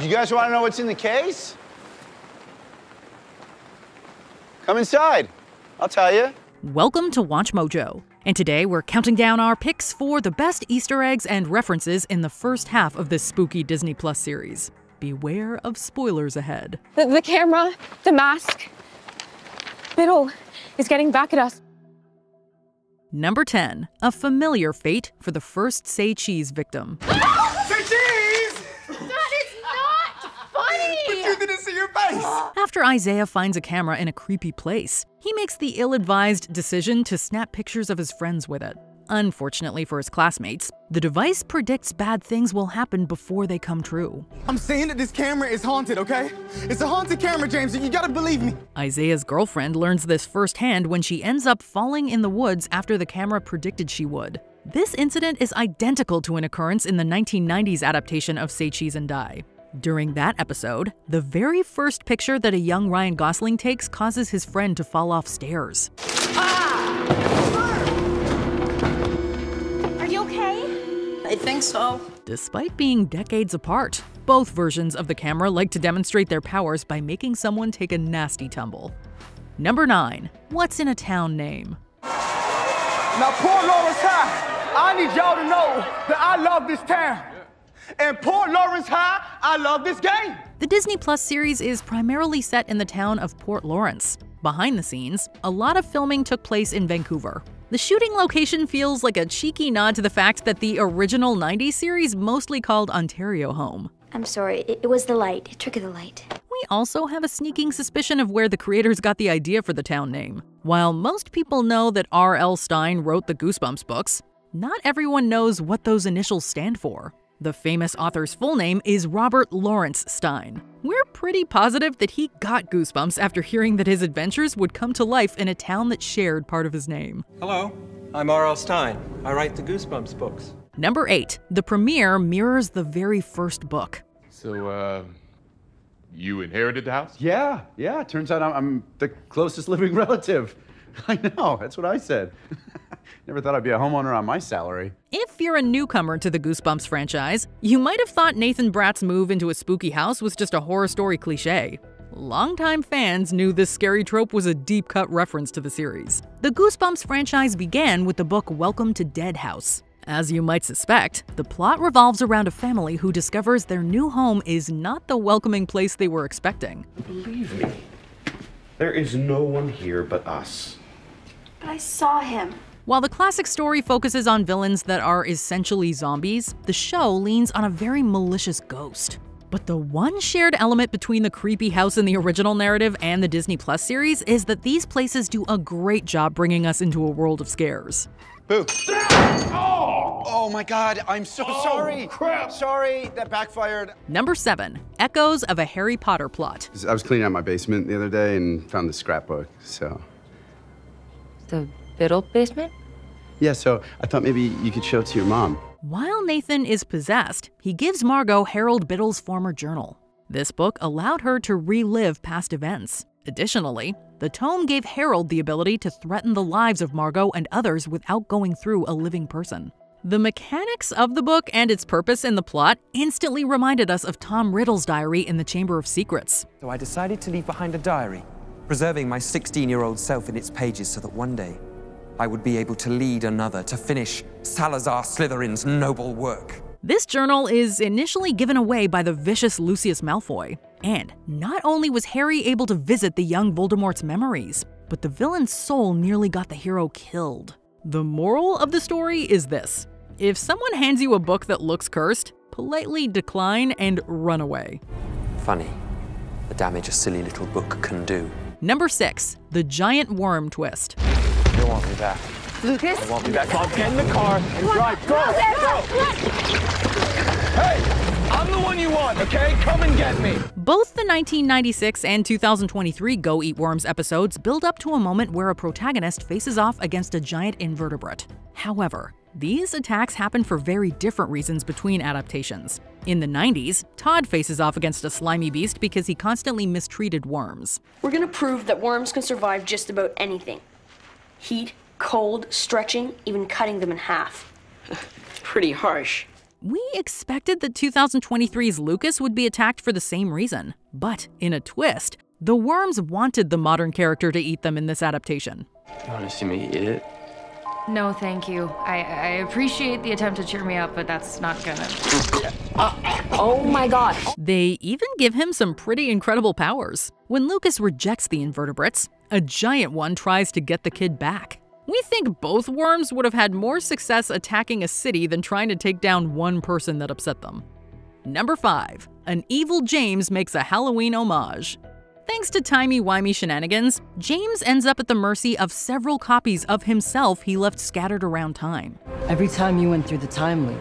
You guys want to know what's in the case? Come inside. I'll tell you. Welcome to Watch Mojo. And today we're counting down our picks for the best Easter eggs and references in the first half of this spooky Disney Plus series. Beware of spoilers ahead. The camera, the mask, Biddle is getting back at us. Number 10, a familiar fate for the first Say Cheese victim. Say cheese! That is not funny! But you didn't see your face! After Isaiah finds a camera in a creepy place, he makes the ill-advised decision to snap pictures of his friends with it. Unfortunately for his classmates, the device predicts bad things will happen before they come true. I'm saying that this camera is haunted, okay? It's a haunted camera, James, and you gotta believe me. Isaiah's girlfriend learns this firsthand when she ends up falling in the woods after the camera predicted she would. This incident is identical to an occurrence in the 1990s adaptation of Say Cheese and Die. During that episode, the very first picture that a young Ryan Gosling takes causes his friend to fall off stairs. I think so. Despite being decades apart, both versions of the camera like to demonstrate their powers by making someone take a nasty tumble. Number 9, what's in a town name? Now, Port Lawrence High, I need y'all to know that I love this town. And Port Lawrence High, I love this game. The Disney Plus series is primarily set in the town of Port Lawrence. Behind the scenes, a lot of filming took place in Vancouver. The shooting location feels like a cheeky nod to the fact that the original 90s series mostly called Ontario home. I'm sorry, it was the light. It triggered the light. We also have a sneaking suspicion of where the creators got the idea for the town name. While most people know that R.L. Stein wrote the Goosebumps books, not everyone knows what those initials stand for. The famous author's full name is Robert Lawrence Stein. We're pretty positive that he got goosebumps after hearing that his adventures would come to life in a town that shared part of his name. Hello, I'm R.L. Stein. I write the Goosebumps books. Number 8, the premiere mirrors the very first book. So, you inherited the house? Yeah, turns out I'm the closest living relative. I know, that's what I said. Never thought I'd be a homeowner on my salary. If you're a newcomer to the Goosebumps franchise, you might have thought Nathan Bratt's move into a spooky house was just a horror story cliche. Longtime fans knew this scary trope was a deep-cut reference to the series. The Goosebumps franchise began with the book Welcome to Dead House. As you might suspect, the plot revolves around a family who discovers their new home is not the welcoming place they were expecting. Believe me, there is no one here but us. But I saw him. While the classic story focuses on villains that are essentially zombies, the show leans on a very malicious ghost. But the one shared element between the creepy house in the original narrative and the Disney Plus series is that these places do a great job bringing us into a world of scares. Boo. Oh my God, I'm so sorry. Crap. Sorry, that backfired. Number 7, echoes of a Harry Potter plot. I was cleaning out my basement the other day and found this scrapbook, so. The Biddle basement? Yeah, so I thought maybe you could show it to your mom. While Nathan is possessed, he gives Margot Harold Biddle's former journal. This book allowed her to relive past events. Additionally, the tome gave Harold the ability to threaten the lives of Margot and others without going through a living person. The mechanics of the book and its purpose in the plot instantly reminded us of Tom Riddle's diary in the Chamber of Secrets. So I decided to leave behind a diary, preserving my 16-year-old self in its pages so that one day I would be able to lead another to finish Salazar Slytherin's noble work. This journal is initially given away by the vicious Lucius Malfoy. And not only was Harry able to visit the young Voldemort's memories, but the villain's soul nearly got the hero killed. The moral of the story is this: if someone hands you a book that looks cursed, politely decline and run away. Funny, the damage a silly little book can do. Number 6, the giant worm twist. You want me back. Lucas? I want me back. I'll get in the car and drive. Go! Hey, I'm the one you want, okay? Come and get me. Both the 1996 and 2023 Go Eat Worms episodes build up to a moment where a protagonist faces off against a giant invertebrate. However, these attacks happen for very different reasons between adaptations. In the 90s, Todd faces off against a slimy beast because he constantly mistreated worms. We're gonna prove that worms can survive just about anything. Heat, cold, stretching, even cutting them in half. It's pretty harsh. We expected that 2023's Lucas would be attacked for the same reason, but in a twist, the worms wanted the modern character to eat them in this adaptation. You want to see me eat it? No, thank you. I appreciate the attempt to cheer me up, but that's not gonna... oh my god. They even give him some pretty incredible powers. When Lucas rejects the invertebrates, a giant one tries to get the kid back. We think both worms would have had more success attacking a city than trying to take down one person that upset them. Number 5, an evil James makes a Halloween homage. Thanks to timey-wimey shenanigans, James ends up at the mercy of several copies of himself he left scattered around time. Every time you went through the time loop,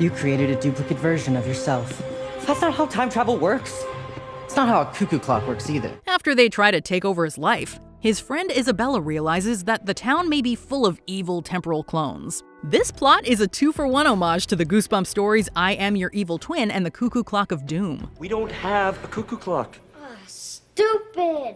you created a duplicate version of yourself. That's not how time travel works. It's not how a cuckoo clock works either. After they try to take over his life, his friend Isabella realizes that the town may be full of evil temporal clones. This plot is a 2-for-1 homage to the Goosebumps stories I Am Your Evil Twin and The Cuckoo Clock of Doom. We don't have a cuckoo clock. Stupid!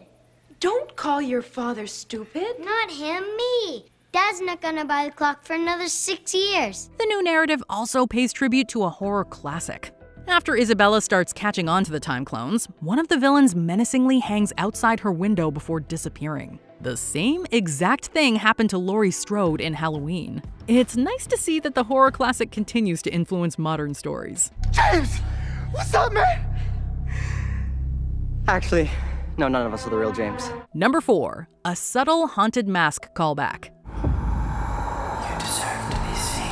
Don't call your father stupid. Not him, me. Dad's not gonna buy the clock for another 6 years. The new narrative also pays tribute to a horror classic. After Isabella starts catching on to the time clones, one of the villains menacingly hangs outside her window before disappearing. The same exact thing happened to Laurie Strode in Halloween. It's nice to see that the horror classic continues to influence modern stories. James! What's up, man? Actually, no, none of us are the real James. Number 4, a subtle haunted mask callback. You deserve to be seen.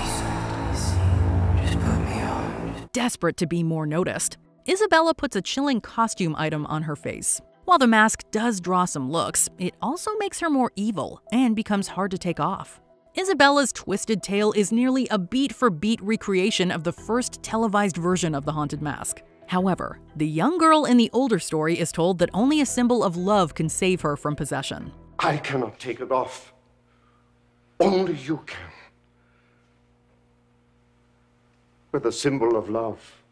Just put me on. Desperate to be more noticed, Isabella puts a chilling costume item on her face. While the mask does draw some looks, it also makes her more evil and becomes hard to take off. Isabella's twisted tale is nearly a beat-for-beat recreation of the first televised version of the Haunted Mask. However, the young girl in the older story is told that only a symbol of love can save her from possession. I cannot take it off. Only you can. With a symbol of love.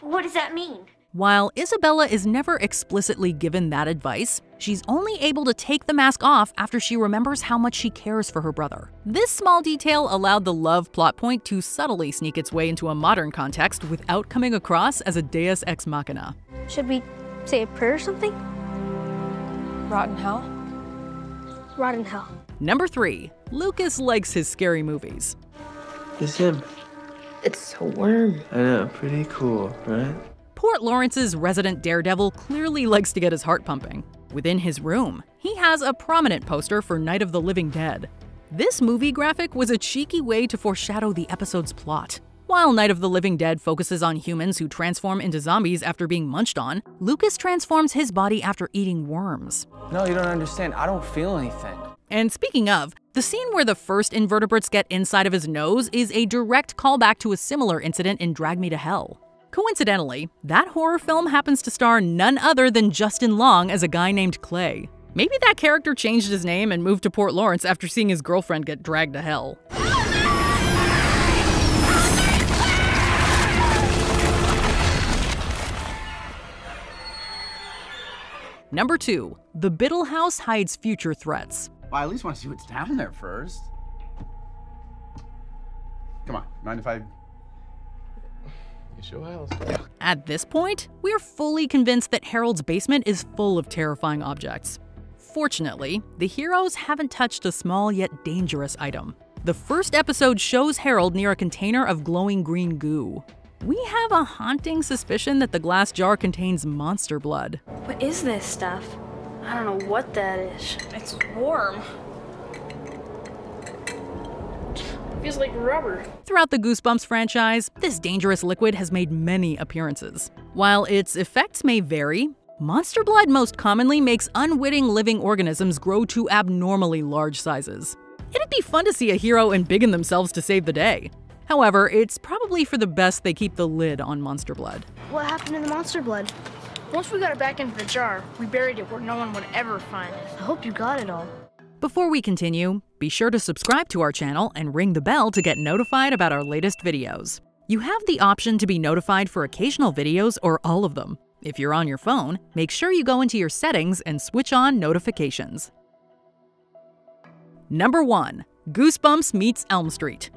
What does that mean? While Isabella is never explicitly given that advice, she's only able to take the mask off after she remembers how much she cares for her brother. This small detail allowed the love plot point to subtly sneak its way into a modern context without coming across as a deus ex machina. Should we say a prayer or something? Rotten hell? Rotten hell. Number 3, Lucas likes his scary movies. It's him. It's a worm. I know, pretty cool, right? Port Lawrence's resident daredevil clearly likes to get his heart pumping. Within his room, he has a prominent poster for Night of the Living Dead. This movie graphic was a cheeky way to foreshadow the episode's plot. While Night of the Living Dead focuses on humans who transform into zombies after being munched on, Lucas transforms his body after eating worms. No, you don't understand. I don't feel anything. And speaking of, the scene where the first invertebrates get inside of his nose is a direct callback to a similar incident in Drag Me to Hell. Coincidentally, that horror film happens to star none other than Justin Long as a guy named Clay. Maybe that character changed his name and moved to Port Lawrence after seeing his girlfriend get dragged to hell. Number 2, the Biddle house hides future threats. Well, I at least want to see what's down there first. Come on, mind if I... At this point, we're fully convinced that Harold's basement is full of terrifying objects. Fortunately, the heroes haven't touched a small yet dangerous item. The first episode shows Harold near a container of glowing green goo. We have a haunting suspicion that the glass jar contains monster blood. What is this stuff? I don't know what that is. It's warm. Feels like rubber. Throughout the Goosebumps franchise, this dangerous liquid has made many appearances. While its effects may vary, monster blood most commonly makes unwitting living organisms grow to abnormally large sizes. It'd be fun to see a hero embiggen themselves to save the day. However, it's probably for the best they keep the lid on monster blood. What happened to the monster blood? Once we got it back into the jar, we buried it where no one would ever find it. I hope you got it all. Before we continue, be sure to subscribe to our channel and ring the bell to get notified about our latest videos. You have the option to be notified for occasional videos or all of them. If you're on your phone, make sure you go into your settings and switch on notifications. Number 1, Goosebumps meets Elm Street.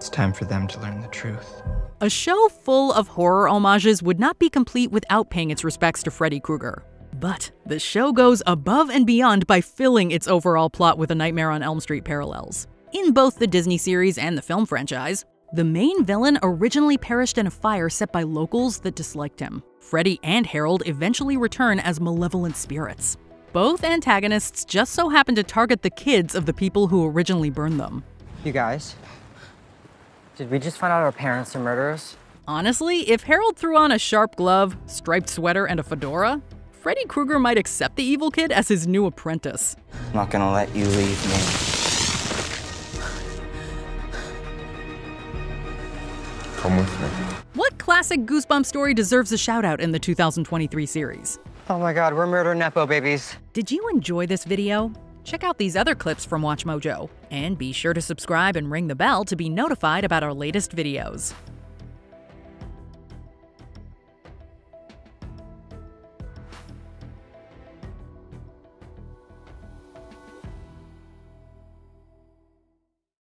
It's time for them to learn the truth. A show full of horror homages would not be complete without paying its respects to Freddy Krueger. But the show goes above and beyond by filling its overall plot with A Nightmare on Elm Street parallels. In both the Disney series and the film franchise, the main villain originally perished in a fire set by locals that disliked him. Freddy and Harold eventually return as malevolent spirits. Both antagonists just so happen to target the kids of the people who originally burned them. You guys, did we just find out our parents are murderers? Honestly, if Harold threw on a sharp glove, striped sweater, and a fedora, Freddy Krueger might accept the evil kid as his new apprentice. I'm not gonna let you leave me. Come with me. What classic Goosebumps story deserves a shout-out in the 2023 series? Oh my god, we're murder nepo babies. Did you enjoy this video? Check out these other clips from Watch Mojo, and be sure to subscribe and ring the bell to be notified about our latest videos.